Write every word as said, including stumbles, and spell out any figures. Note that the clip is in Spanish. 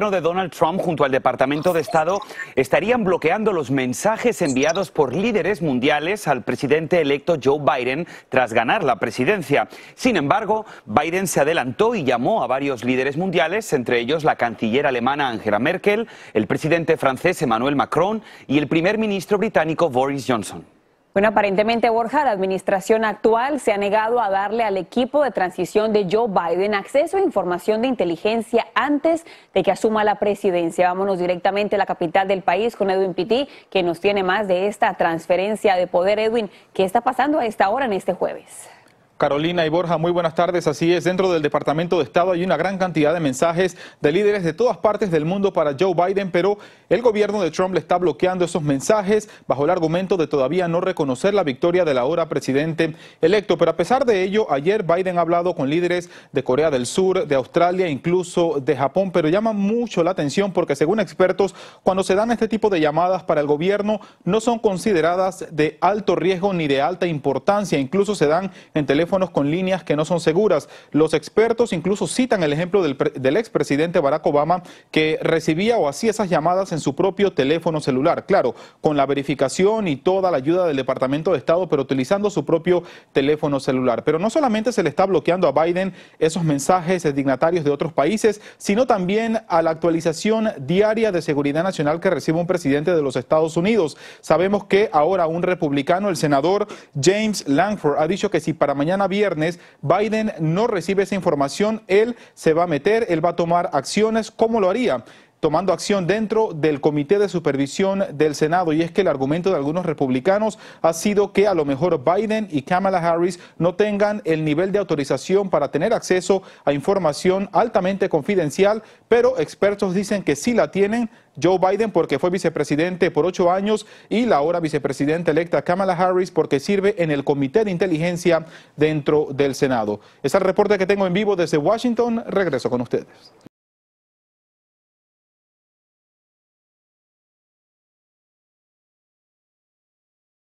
gobierno de Donald Trump junto al Departamento de Estado estarían bloqueando los mensajes enviados por líderes mundiales al presidente electo Joe Biden tras ganar la presidencia. Sin embargo, Biden se adelantó y llamó a varios líderes mundiales, entre ellos la canciller alemana Angela Merkel, el presidente francés Emmanuel Macron y el primer ministro británico Boris Johnson. Bueno, aparentemente, Borja, la administración actual se ha negado a darle al equipo de transición de Joe Biden acceso a información de inteligencia antes de que asuma la presidencia. Vámonos directamente a la capital del país con Edwin Pitti, que nos tiene más de esta transferencia de poder. Edwin, ¿qué está pasando a esta hora en este jueves? Carolina y Borja, muy buenas tardes. Así es, dentro del Departamento de Estado hay una gran cantidad de mensajes de líderes de todas partes del mundo para Joe Biden, pero el gobierno de Trump le está bloqueando esos mensajes bajo el argumento de todavía no reconocer la victoria del ahora presidente electo. Pero a pesar de ello, ayer Biden ha hablado con líderes de Corea del Sur, de Australia, incluso de Japón, pero llama mucho la atención porque, según expertos, cuando se dan este tipo de llamadas para el gobierno no son consideradas de alto riesgo ni de alta importancia, incluso se dan en teléfonos con líneas que no son seguras. Los expertos incluso citan el ejemplo del, del expresidente Barack Obama, que recibía o hacía esas llamadas en su propio teléfono celular, claro, con la verificación y toda la ayuda del Departamento de Estado, pero utilizando su propio teléfono celular. Pero no solamente se le está bloqueando a Biden esos mensajes de dignatarios de otros países, sino también a la actualización diaria de seguridad nacional que recibe un presidente de los Estados Unidos. Sabemos que ahora un republicano, el senador James Langford, ha dicho que si para mañana viernes Biden no recibe esa información, él se va a meter, él va a tomar acciones. ¿Cómo lo haría? Tomando acción dentro del Comité de Supervisión del Senado, y es que el argumento de algunos republicanos ha sido que a lo mejor Biden y Kamala Harris no tengan el nivel de autorización para tener acceso a información altamente confidencial, pero expertos dicen que sí la tienen. Joe Biden, porque fue vicepresidente por ocho años, y la ahora vicepresidenta electa Kamala Harris, porque sirve en el Comité de Inteligencia dentro del Senado. Es el reporte que tengo en vivo desde Washington. Regreso con ustedes.